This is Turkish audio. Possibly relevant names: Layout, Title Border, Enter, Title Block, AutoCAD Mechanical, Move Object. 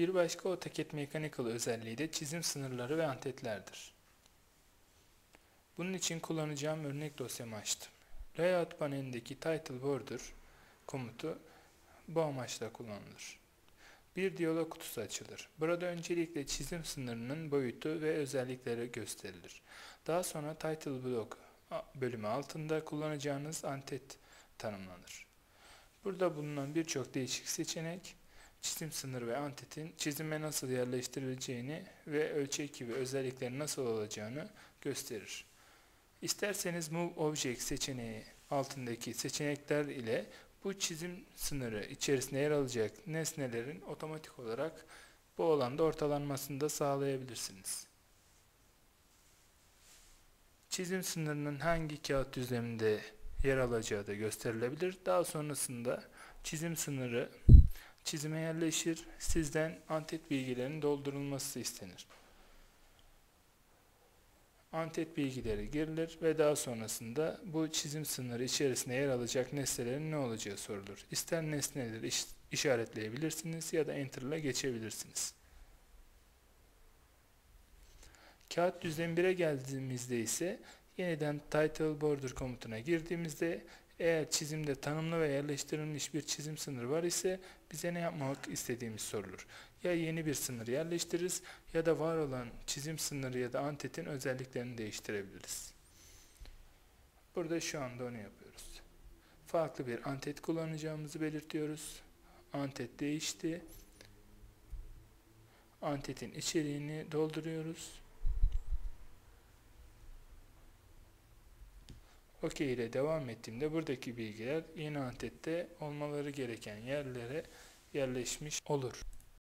Bir başka AutoCAD Mechanical özelliği de çizim sınırları ve antetlerdir. Bunun için kullanacağım örnek dosyamı açtım. Layout panelindeki Title Border komutu bu amaçla kullanılır. Bir diyalog kutusu açılır. Burada öncelikle çizim sınırının boyutu ve özellikleri gösterilir. Daha sonra Title Block bölümü altında kullanacağınız antet tanımlanır. Burada bulunan birçok değişik seçenek, çizim sınır ve antetin çizime nasıl yerleştirileceğini ve ölçek gibi özellikleri nasıl olacağını gösterir. İsterseniz Move Object seçeneği altındaki seçenekler ile bu çizim sınırı içerisinde yer alacak nesnelerin otomatik olarak bu alanda ortalanmasını da sağlayabilirsiniz. Çizim sınırının hangi kağıt düzleminde yer alacağı da gösterilebilir. Daha sonrasında çizim sınırı çizime yerleşir. Sizden antet bilgilerinin doldurulması istenir. Antet bilgileri girilir ve daha sonrasında bu çizim sınırı içerisinde yer alacak nesnelerin ne olacağı sorulur. İster nesneleri işaretleyebilirsiniz ya da Enter ile geçebilirsiniz. Kağıt düzlem 1'e geldiğimizde ise yeniden Title Border komutuna girdiğimizde eğer çizimde tanımlı ve yerleştirilmiş bir çizim sınırı var ise bize ne yapmak istediğimiz sorulur. Ya yeni bir sınır yerleştiririz ya da var olan çizim sınırı ya da antetin özelliklerini değiştirebiliriz. Burada şu anda onu yapıyoruz. Farklı bir antet kullanacağımızı belirtiyoruz. Antet değişti. Antetin içeriğini dolduruyoruz. OK ile devam ettiğimde buradaki bilgiler yeni antette olmaları gereken yerlere yerleşmiş olur.